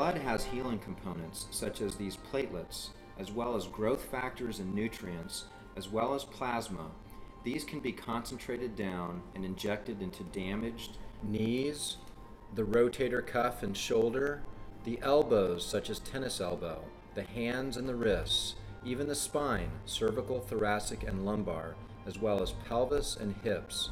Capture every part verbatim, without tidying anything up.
blood has healing components such as these platelets, as well as growth factors and nutrients, as well as plasma. These can be concentrated down and injected into damaged knees, the rotator cuff and shoulder, the elbows such as tennis elbow, the hands and the wrists, even the spine, cervical, thoracic, and lumbar, as well as pelvis and hips,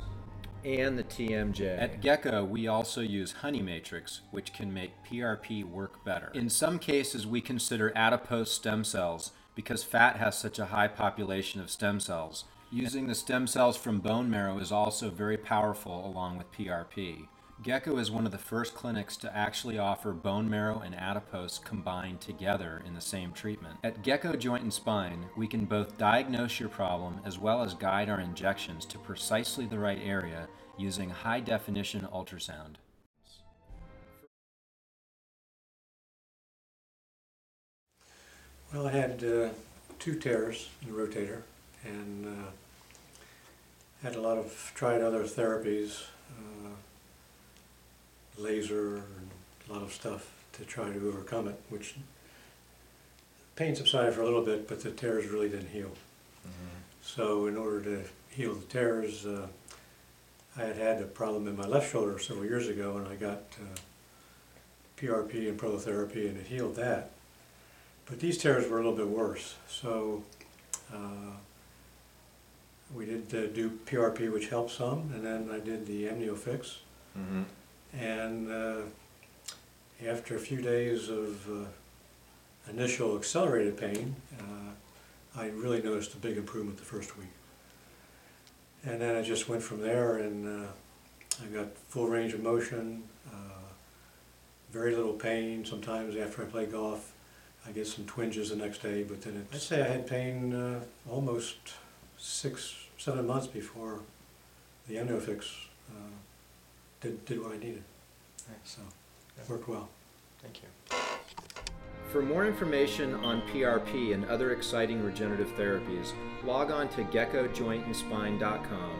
and the T M J. At Gecko, we also use honey matrix, which can make P R P work better. In some cases, we consider adipose stem cells because fat has such a high population of stem cells. Using the stem cells from bone marrow is also very powerful along with P R P. Gecko is one of the first clinics to actually offer bone marrow and adipose combined together in the same treatment. At Gecko Joint and Spine, we can both diagnose your problem as well as guide our injections to precisely the right area using high-definition ultrasound. Well, I had uh, two tears in the rotator and uh, had a lot of tried other therapies. Uh, laser and a lot of stuff to try to overcome it, which pain subsided for a little bit, but the tears really didn't heal. Mm-hmm. So in order to heal the tears, uh, I had had a problem in my left shoulder several years ago, and I got uh, P R P and prolotherapy, and it healed that. But these tears were a little bit worse, so uh, we did uh, do P R P, which helped some, and then I did the AmnioFix. Mm-hmm. And uh, after a few days of uh, initial accelerated pain, uh, I really noticed a big improvement the first week. And then I just went from there, and uh, I got full range of motion, uh, very little pain. Sometimes after I play golf, I get some twinges the next day, but then it's, I'd say I had pain uh, almost six, seven months before the AmnioFix uh, Did, did what I needed. So it worked well. Thank you. For more information on P R P and other exciting regenerative therapies, log on to gecko joint and spine dot com,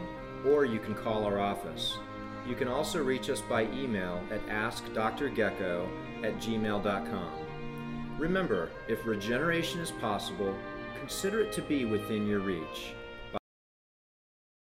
or you can call our office. You can also reach us by email at ask d r gecko at gmail dot com. Remember, if regeneration is possible, consider it to be within your reach.